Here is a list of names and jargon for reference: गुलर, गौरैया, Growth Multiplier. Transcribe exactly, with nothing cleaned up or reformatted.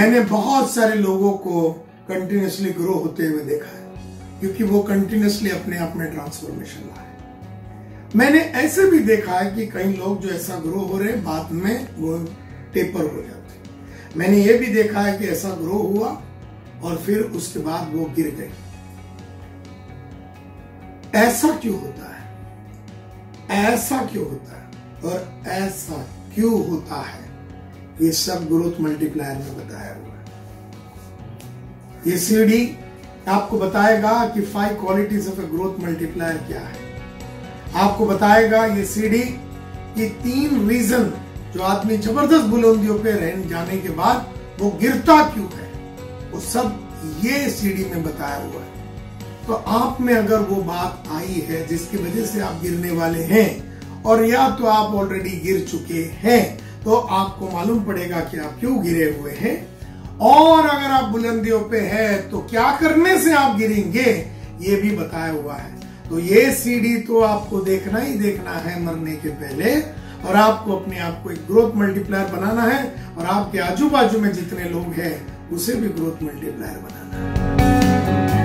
मैंने बहुत सारे लोगों को कंटिन्यूसली ग्रो होते हुए देखा है, क्योंकि वो कंटिन्यूसली अपने आप में ट्रांसफॉर्मेशन लाए। मैंने ऐसे भी देखा है कि कई लोग जो ऐसा ग्रो हो रहे बाद में वो टेपर हो जाते। मैंने ये भी देखा है कि ऐसा ग्रो हुआ और फिर उसके बाद वो गिर गई। ऐसा क्यों होता है? ऐसा क्यों होता है और ऐसा क्यों होता है? ये सब ग्रोथ मल्टीप्लायर में बताया हुआ है। ये सीढ़ी आपको बताएगा कि five qualities of a growth multiplier क्या है। आपको बताएगा ये सीढ़ी कि तीन रीजन जो आदमी जबरदस्त बुलंदियों पे रहने जाने के बाद वो गिरता क्यों है, वो सब ये सीढ़ी में बताया हुआ है। तो आप में अगर वो बात आई है जिसकी वजह से आप गिरने वाले हैं, और या तो आप ऑलरेडी गिर चुके हैं, तो आपको मालूम पड़ेगा कि आप क्यों गिरे हुए हैं। और अगर आप बुलंदियों पे हैं तो क्या करने से आप गिरेंगे, ये भी बताया हुआ है। तो ये सीढ़ी तो आपको देखना ही देखना है मरने के पहले, और आपको अपने आप को एक ग्रोथ मल्टीप्लायर बनाना है, और आपके आजू बाजू में जितने लोग हैं उसे भी ग्रोथ मल्टीप्लायर बनाना है।